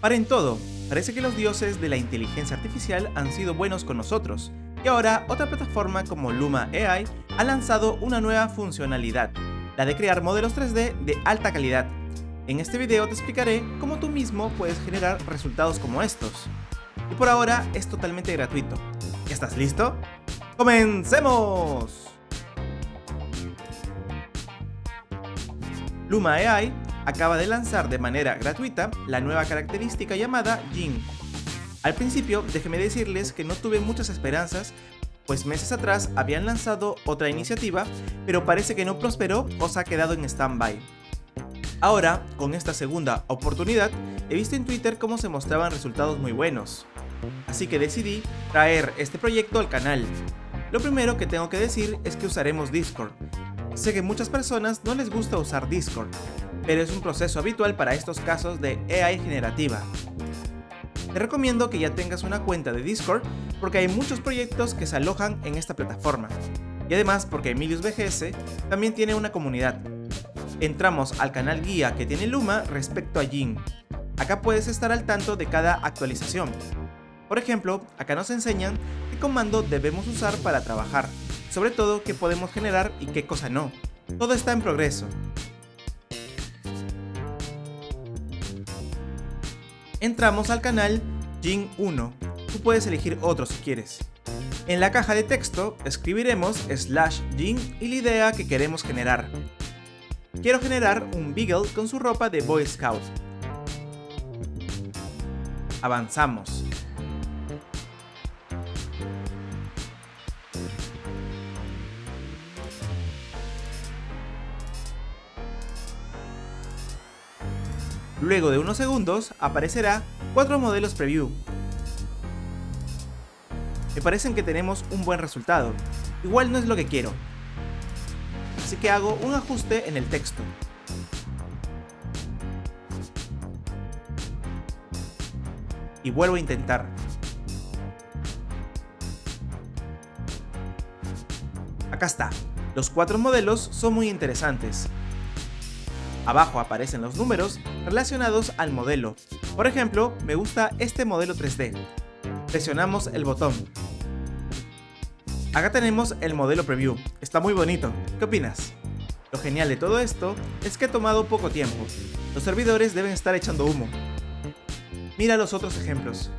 Paren todo, parece que los dioses de la inteligencia artificial han sido buenos con nosotros, y ahora otra plataforma como Luma AI ha lanzado una nueva funcionalidad, la de crear modelos 3D de alta calidad. En este video te explicaré cómo tú mismo puedes generar resultados como estos. Y por ahora es totalmente gratuito. ¿Estás listo? ¡Comencemos! Luma AI acaba de lanzar de manera gratuita la nueva característica llamada Genie. Al principio, déjenme decirles que no tuve muchas esperanzas, pues meses atrás habían lanzado otra iniciativa, pero parece que no prosperó o se ha quedado en stand-by. Ahora, con esta segunda oportunidad, he visto en Twitter cómo se mostraban resultados muy buenos. Así que decidí traer este proyecto al canal. Lo primero que tengo que decir es que usaremos Discord. Sé que muchas personas no les gusta usar Discord, pero es un proceso habitual para estos casos de AI generativa. Te recomiendo que ya tengas una cuenta de Discord porque hay muchos proyectos que se alojan en esta plataforma. Y además porque Emilius VGS también tiene una comunidad. Entramos al canal guía que tiene Luma respecto a Genie. Acá puedes estar al tanto de cada actualización. Por ejemplo, acá nos enseñan qué comando debemos usar para trabajar, sobre todo qué podemos generar y qué cosa no. Todo está en progreso. Entramos al canal Genie 1. Tú puedes elegir otro si quieres. En la caja de texto escribiremos /Genie y la idea que queremos generar. Quiero generar un Beagle con su ropa de Boy Scout. Avanzamos. Luego de unos segundos aparecerá 4 modelos preview. Me parecen que tenemos un buen resultado. Igual no es lo que quiero. Así que hago un ajuste en el texto. Y vuelvo a intentar. Acá está. Los 4 modelos son muy interesantes. Abajo aparecen los números relacionados al modelo. Por ejemplo, me gusta este modelo 3D. Presionamos el botón. Acá tenemos el modelo preview. Está muy bonito. ¿Qué opinas? Lo genial de todo esto es que ha tomado poco tiempo. Los servidores deben estar echando humo. Mira los otros ejemplos.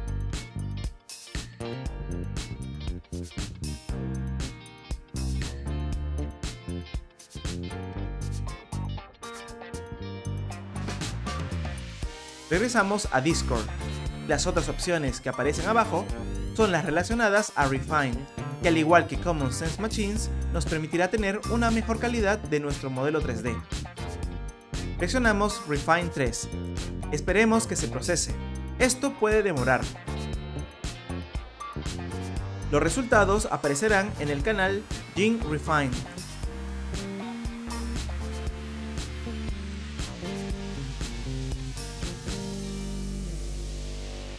Regresamos a Discord. Las otras opciones que aparecen abajo son las relacionadas a Refine, que al igual que Common Sense Machines, nos permitirá tener una mejor calidad de nuestro modelo 3D. Presionamos Refine 3. Esperemos que se procese. Esto puede demorar. Los resultados aparecerán en el canal Genie Refine.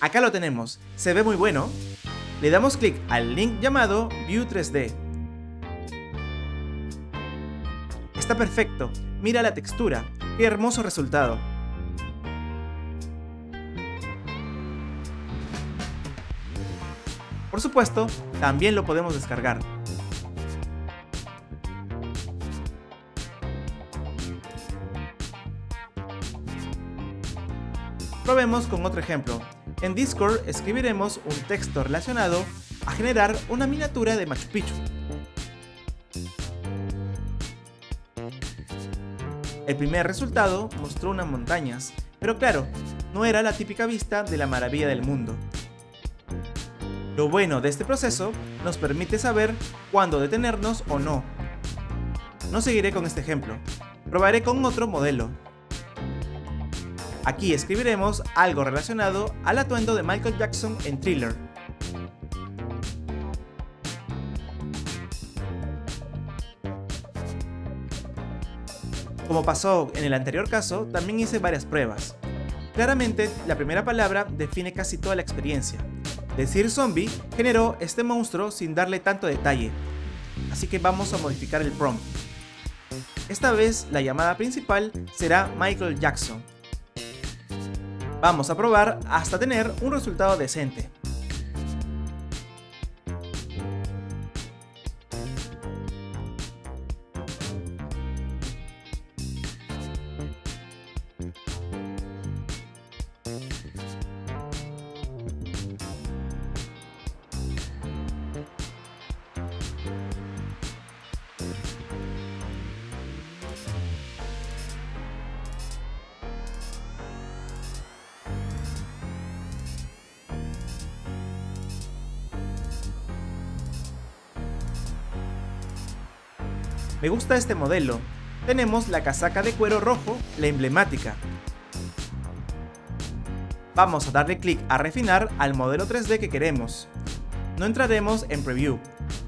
Acá lo tenemos, se ve muy bueno. Le damos clic al link llamado View 3D. Está perfecto, mira la textura, qué hermoso resultado. Por supuesto, también lo podemos descargar. Probemos con otro ejemplo. En Discord escribiremos un texto relacionado a generar una miniatura de Machu Picchu. El primer resultado mostró unas montañas, pero claro, no era la típica vista de la maravilla del mundo. Lo bueno de este proceso nos permite saber cuándo detenernos o no. No seguiré con este ejemplo, probaré con otro modelo. Aquí escribiremos algo relacionado al atuendo de Michael Jackson en Thriller. Como pasó en el anterior caso, también hice varias pruebas. Claramente, la primera palabra define casi toda la experiencia. Decir zombie generó este monstruo sin darle tanto detalle. Así que vamos a modificar el prompt. Esta vez la llamada principal será Michael Jackson. Vamos a probar hasta tener un resultado decente. Me gusta este modelo. Tenemos la casaca de cuero rojo, la emblemática. Vamos a darle clic a refinar al modelo 3D que queremos. No entraremos en preview.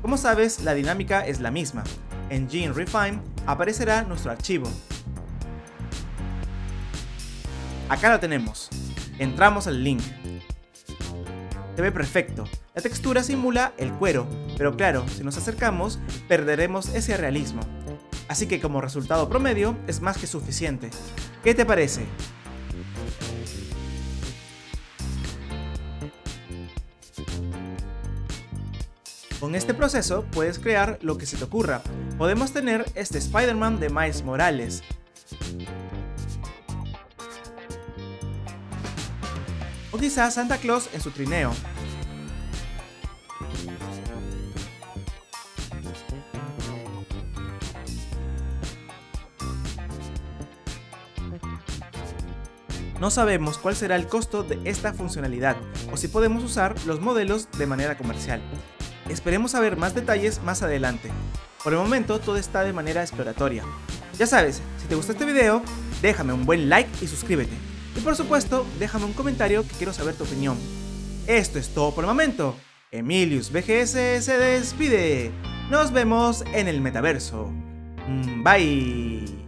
Como sabes, la dinámica es la misma. En Gene Refine aparecerá nuestro archivo. Acá lo tenemos. Entramos al link. Se ve perfecto. La textura simula el cuero, pero claro, si nos acercamos, perderemos ese realismo. Así que como resultado promedio, es más que suficiente. ¿Qué te parece? Con este proceso puedes crear lo que se te ocurra. Podemos tener este Spider-Man de Miles Morales. O quizás Santa Claus en su trineo. No sabemos cuál será el costo de esta funcionalidad o si podemos usar los modelos de manera comercial. Esperemos saber más detalles más adelante. Por el momento todo está de manera exploratoria. Ya sabes, si te gustó este video, déjame un buen like y suscríbete. Y por supuesto, déjame un comentario que quiero saber tu opinión. Esto es todo por el momento. Emilius VGS se despide. Nos vemos en el metaverso. Bye.